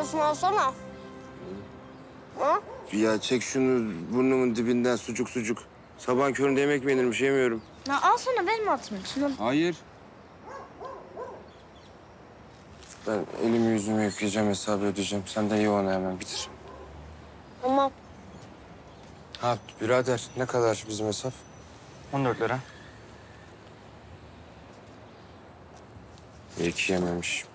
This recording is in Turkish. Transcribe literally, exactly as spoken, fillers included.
olsun olsana. Ha? Ya çek şunu burnumun dibinden sucuk sucuk. Sabahın köründe yemek mi yenirmiş, yemiyorum. Ya alsana, benim atmıyor şunu. Hayır. Ben elimi yüzümü yıkayacağım, hesabı ödeyeceğim. Sen de ye onu hemen, bitir. Tamam. Ha birader, ne kadar bizim hesap? on dört lira. İyi ki yememiş.